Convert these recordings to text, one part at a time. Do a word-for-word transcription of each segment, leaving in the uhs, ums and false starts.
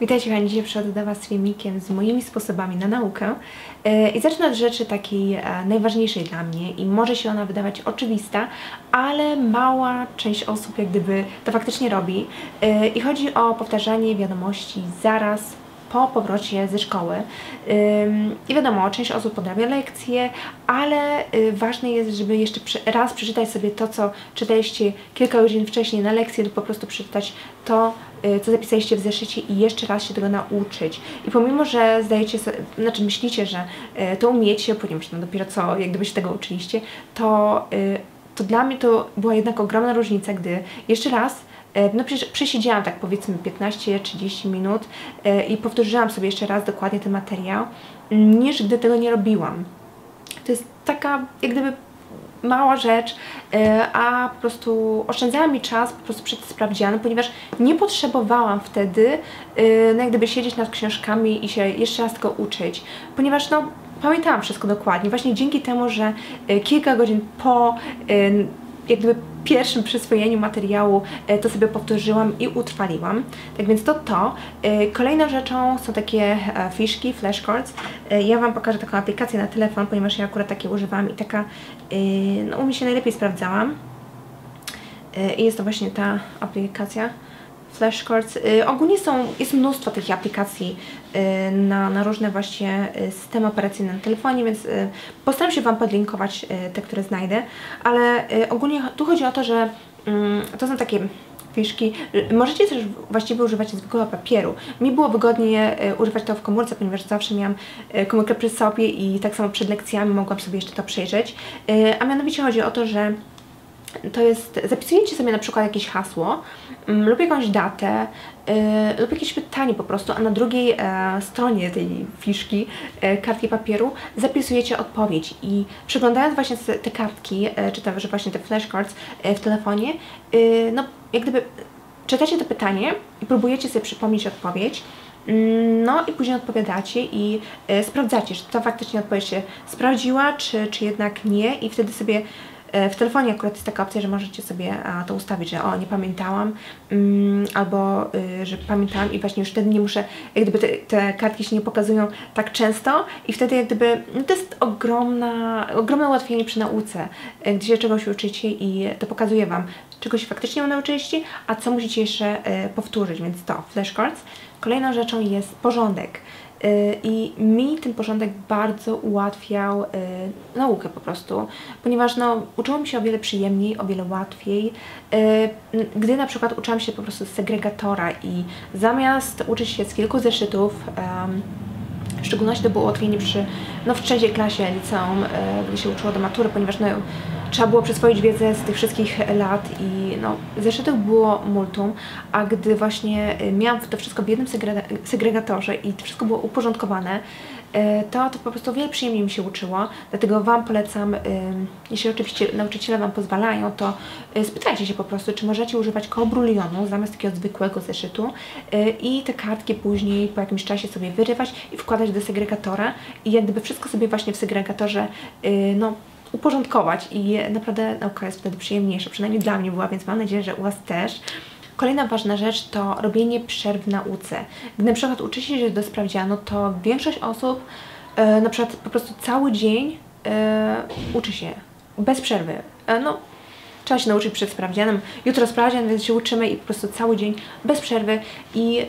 Witajcie kochani, dzisiaj przychodzę do Was z filmikiem z moimi sposobami na naukę i zacznę od rzeczy takiej najważniejszej dla mnie i może się ona wydawać oczywista, ale mała część osób jak gdyby to faktycznie robi i chodzi o powtarzanie wiadomości zaraz po powrocie ze szkoły. I wiadomo, część osób podrabia lekcje, ale ważne jest, żeby jeszcze raz przeczytać sobie to, co czytaliście kilka godzin wcześniej na lekcji, lub po prostu przeczytać to, co zapisaliście w zeszycie i jeszcze raz się tego nauczyć. I pomimo, że zdajecie sobie, znaczy myślicie, że to umiecie, ponieważ no dopiero co, jak gdyby się tego uczyliście, to, to dla mnie to była jednak ogromna różnica, gdy jeszcze raz No przecież przesiedziałam tak powiedzmy piętnaście trzydzieści minut i powtórzyłam sobie jeszcze raz dokładnie ten materiał, niż gdy tego nie robiłam. To jest taka jak gdyby mała rzecz, a po prostu oszczędzała mi czas po prostu przed sprawdzianem, ponieważ nie potrzebowałam wtedy no jak gdyby siedzieć nad książkami i się jeszcze raz tylko uczyć, ponieważ no pamiętałam wszystko dokładnie, właśnie dzięki temu, że kilka godzin po jak gdyby pierwszym przyswojeniu materiału to sobie powtórzyłam i utrwaliłam. Tak więc to to. Kolejną rzeczą są takie fiszki, flashcards. Ja Wam pokażę taką aplikację na telefon, ponieważ ja akurat takie używam i taka no, u mnie się najlepiej sprawdzałam. I jest to właśnie ta aplikacja flashcards. Ogólnie są, jest mnóstwo takich aplikacji na, na różne właśnie systemy operacyjne na telefonie, więc postaram się Wam podlinkować te, które znajdę, ale ogólnie tu chodzi o to, że to są takie fiszki. Możecie też właściwie używać zwykłego papieru. Mi było wygodnie używać tego w komórce, ponieważ zawsze miałam komórkę przy sobie i tak samo przed lekcjami mogłam sobie jeszcze to przejrzeć. A mianowicie chodzi o to, że to jest, zapisujecie sobie na przykład jakieś hasło m, lub jakąś datę y, lub jakieś pytanie po prostu, a na drugiej e, stronie tej fiszki, e, kartki papieru zapisujecie odpowiedź i przeglądając właśnie te kartki, e, czy też właśnie te flashcards e, w telefonie, y, no jak gdyby czytacie to pytanie i próbujecie sobie przypomnieć odpowiedź. No i później odpowiadacie i e, sprawdzacie, czy to faktycznie odpowiedź się sprawdziła, czy, czy jednak nie, i wtedy sobie w telefonie akurat jest taka opcja, że możecie sobie to ustawić, że o, nie pamiętałam, albo że pamiętałam i właśnie już wtedy nie muszę, jak gdyby te, te kartki się nie pokazują tak często i wtedy jak gdyby, no to jest ogromna, ogromne ułatwienie przy nauce, gdy się czegoś uczycie i to pokazuje Wam, czego się faktycznie nauczyliście, a co musicie jeszcze powtórzyć, więc to flashcards. Kolejną rzeczą jest porządek. I mi ten porządek bardzo ułatwiał y, naukę po prostu, ponieważ no, uczyło mi się o wiele przyjemniej, o wiele łatwiej, y, gdy na przykład uczyłam się po prostu z segregatora i zamiast uczyć się z kilku zeszytów, y, w szczególności to było ułatwienie przy, no, w trzeciej klasie liceum, y, gdy się uczyło do matury, ponieważ no, trzeba było przyswoić wiedzę z tych wszystkich lat i no, zeszytów było multum, a gdy właśnie miałam to wszystko w jednym segregatorze i to wszystko było uporządkowane, to, to po prostu wiele przyjemniej mi się uczyło, dlatego Wam polecam, jeśli oczywiście nauczyciele Wam pozwalają, to spytajcie się po prostu, czy możecie używać kołobrulionu zamiast takiego zwykłego zeszytu i te kartki później po jakimś czasie sobie wyrywać i wkładać do segregatora i jak gdyby wszystko sobie właśnie w segregatorze no, uporządkować i naprawdę nauka jest wtedy przyjemniejsza, przynajmniej dla mnie była, więc mam nadzieję, że u Was też. Kolejna ważna rzecz to robienie przerw w nauce. Gdy na przykład uczycie się do sprawdzianu, to większość osób e, na przykład po prostu cały dzień e, uczy się bez przerwy. E, no, trzeba się nauczyć przed sprawdzianem, jutro sprawdzian, więc się uczymy i po prostu cały dzień bez przerwy i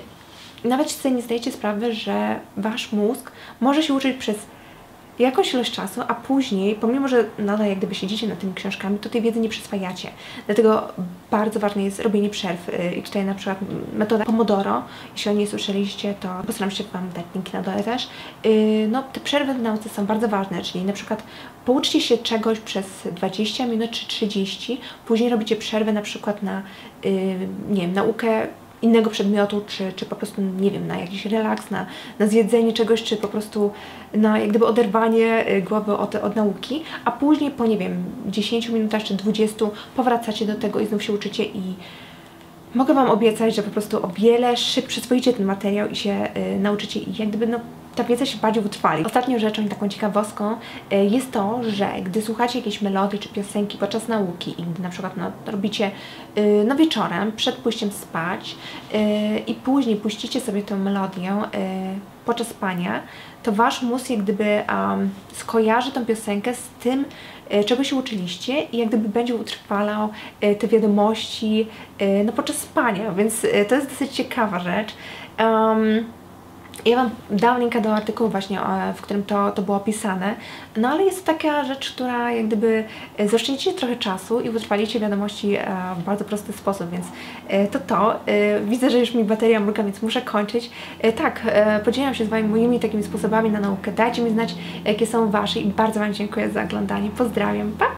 nawet sobie nie zdajecie sprawy, że Wasz mózg może się uczyć przez jakąś ilość czasu, a później, pomimo, że nadal jak gdyby siedzicie nad tymi książkami, to tej wiedzy nie przyswajacie. Dlatego bardzo ważne jest robienie przerw i tutaj na przykład metoda Pomodoro, jeśli o niej słyszeliście, to postaram się Wam dać linki na dole też. No, te przerwy w nauce są bardzo ważne, czyli na przykład pouczcie się czegoś przez dwadzieścia minut czy trzydzieści, później robicie przerwę na przykład na, nie wiem, naukę innego przedmiotu, czy, czy po prostu, nie wiem, na jakiś relaks, na, na zjedzenie czegoś, czy po prostu na jak gdyby oderwanie głowy od, od nauki, a później po, nie wiem, dziesięciu minutach czy dwudziestu powracacie do tego i znów się uczycie i mogę Wam obiecać, że po prostu o wiele szybciej przyswoicie ten materiał i się y, nauczycie i jak gdyby, no, ta wiedza się bardziej utrwali. Ostatnią rzeczą i taką ciekawostką jest to, że gdy słuchacie jakiejś melodii czy piosenki podczas nauki i gdy na przykład no, robicie no, wieczorem, przed pójściem spać i później puścicie sobie tę melodię podczas spania, to wasz mózg jak gdyby um, skojarzy tą piosenkę z tym, e, czego się uczyliście i jak gdyby będzie utrwalał e, te wiadomości e, no, podczas spania, więc e, to jest dosyć ciekawa rzecz. Um, ja Wam dałam linka do artykułu właśnie, o, w którym to, to było opisane, no ale jest to taka rzecz, która jak gdyby e, zaoszczędzicie trochę czasu i utrwalicie wiadomości e, w bardzo prosty sposób, więc e, to to. E, widzę, że już mi bateria mruga, więc muszę kończyć. E, tak, e, podzieliłam się z Wami moimi takimi sposobami na naukę. Dajcie mi znać, jakie są Wasze i bardzo Wam dziękuję za oglądanie. Pozdrawiam, pa!